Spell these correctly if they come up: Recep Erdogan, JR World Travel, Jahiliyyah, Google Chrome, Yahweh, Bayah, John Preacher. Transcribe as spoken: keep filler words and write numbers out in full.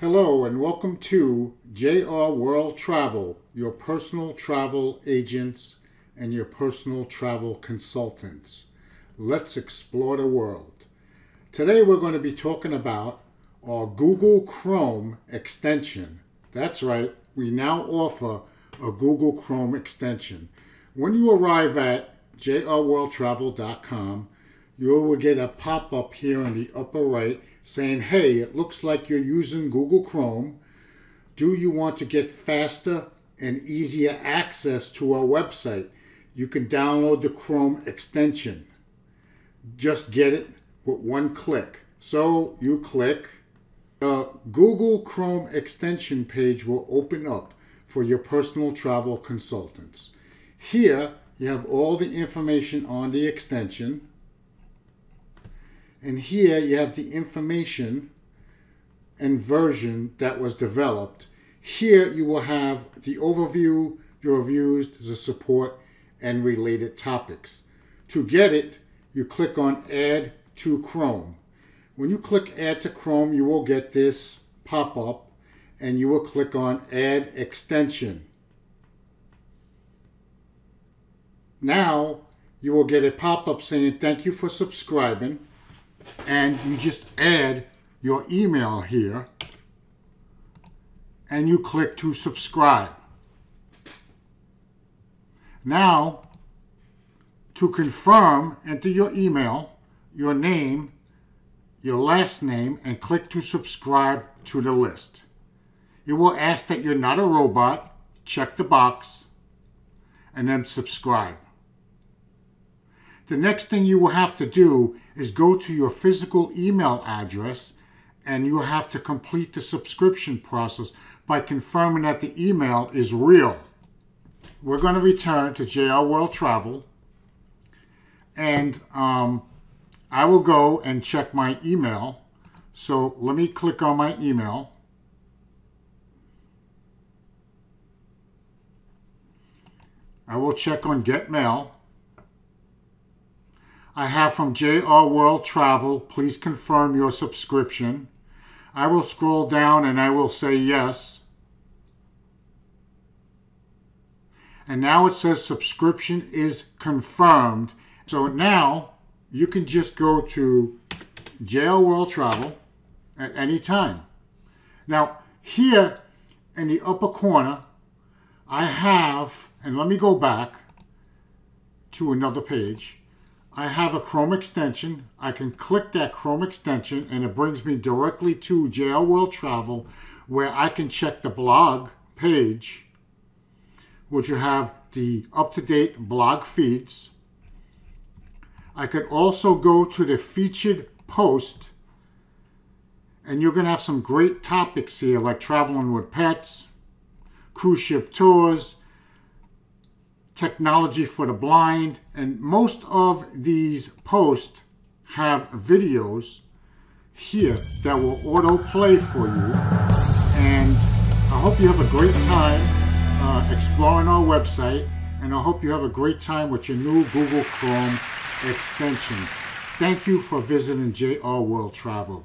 Hello and welcome to J R World Travel, your personal travel agents and your personal travel consultants. Let's explore the world. Today we're going to be talking about our Google Chrome extension. That's right, we now offer a Google Chrome extension. When you arrive at J R world travel dot com, you will get a pop-up here in the upper right saying, hey, it looks like you're using Google Chrome. Do you want to get faster and easier access to our website? You can download the Chrome extension. Just get it with one click. So you click. The Google Chrome extension page will open up for your personal travel consultants. Here, you have all the information on the extension. And here you have the information and version that was developed. Here you will have the overview, the reviews, the support, and related topics. To get it, you click on Add to Chrome. When you click Add to Chrome, you will get this pop-up, and you will click on Add Extension. Now you will get a pop-up saying, thank you for subscribing. And you just add your email here and you click to subscribe. Now, to confirm, enter your email, your name, your last name, and click to subscribe to the list. It will ask that you're not a robot, check the box, and then subscribe. The next thing you will have to do is go to your physical email address, and you have to complete the subscription process by confirming that the email is real. We're going to return to J R World Travel, and um, I will go and check my email. So let me click on my email. I will check on Get Mail. I have from J R World Travel, please confirm your subscription. I will scroll down and I will say yes. And now it says subscription is confirmed. So now you can just go to J R World Travel at any time. Now here in the upper corner, I have, and let me go back to another page. I have a Chrome extension. I can click that Chrome extension and it brings me directly to J R World Travel, where I can check the blog page, which you have the up-to-date blog feeds. I could also go to the featured post, and you're going to have some great topics here like traveling with pets, cruise ship tours, technology for the blind, and most of these posts have videos here that will autoplay for you. And I hope you have a great time uh, exploring our website, and I hope you have a great time with your new Google Chrome extension. Thank you for visiting J R World Travel.